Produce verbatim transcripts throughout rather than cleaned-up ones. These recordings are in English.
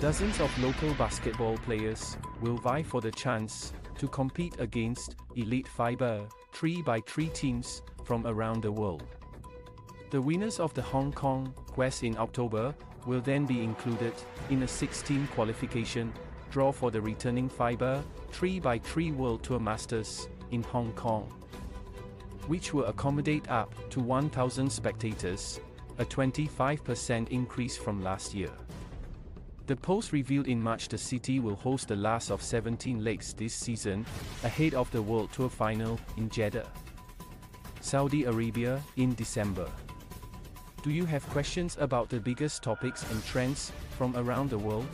Dozens of local basketball players will vie for the chance to compete against elite FIBA three by three teams from around the world. The winners of the Hong Kong Quest in October will then be included in a six-team qualification draw for the returning FIBA three by three World Tour Masters in Hong Kong, which will accommodate up to one thousand spectators, a twenty-five percent increase from last year. The Post revealed in March the city will host the last of seventeen legs this season, ahead of the World Tour final in Jeddah, Saudi Arabia, in December. Do you have questions about the biggest topics and trends from around the world?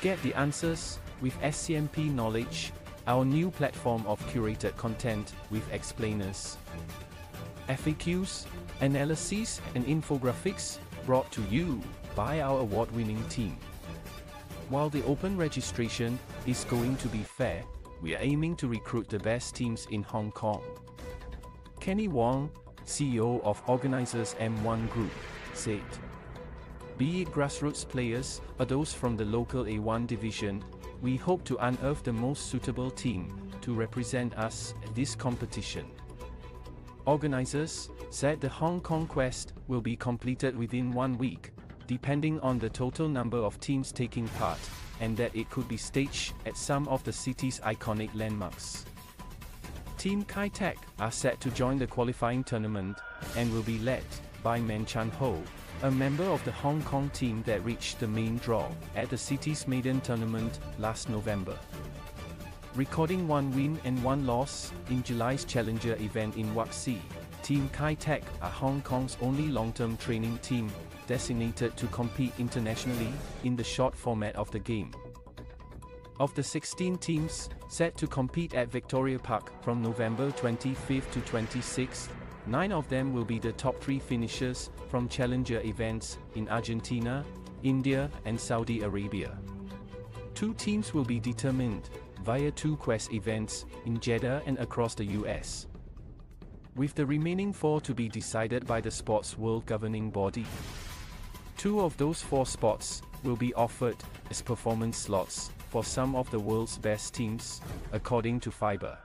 Get the answers with S C M P Knowledge, our new platform of curated content with explainers, F A Qs, analyses, and infographics brought to you by our award-winning team. While the open registration is going to be fair, we are aiming to recruit the best teams in Hong Kong. Kenny Wong, C E O of organizers M one Group, said, "Be it grassroots players or those from the local A one division, we hope to unearth the most suitable team to represent us at this competition." Organizers said the Hong Kong Quest will be completed within one week, depending on the total number of teams taking part, and that it could be staged at some of the city's iconic landmarks. Team Kai Tech are set to join the qualifying tournament, and will be led by Man Chan Ho, a member of the Hong Kong team that reached the main draw at the city's maiden tournament last November, recording one win and one loss in July's Challenger event in Wuxi. Team Kai Tech are Hong Kong's only long-term training team designated to compete internationally in the short format of the game. Of the sixteen teams set to compete at Victoria Park from November twenty-fifth to twenty-sixth, nine of them will be the top three finishers from Challenger events in Argentina, India, and Saudi Arabia. Two teams will be determined via two Quest events in Jeddah and across the U S, with the remaining four to be decided by the sport's world governing body. Two of those four spots will be offered as performance slots for some of the world's best teams, according to FIBA.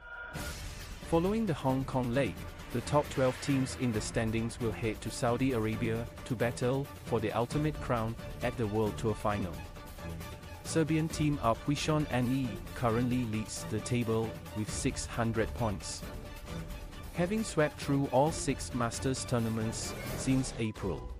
Following the Hong Kong leg, the top twelve teams in the standings will head to Saudi Arabia to battle for the ultimate crown at the World Tour final. Serbian team Vuxi N E currently leads the table with six hundred points, having swept through all six Masters tournaments since April.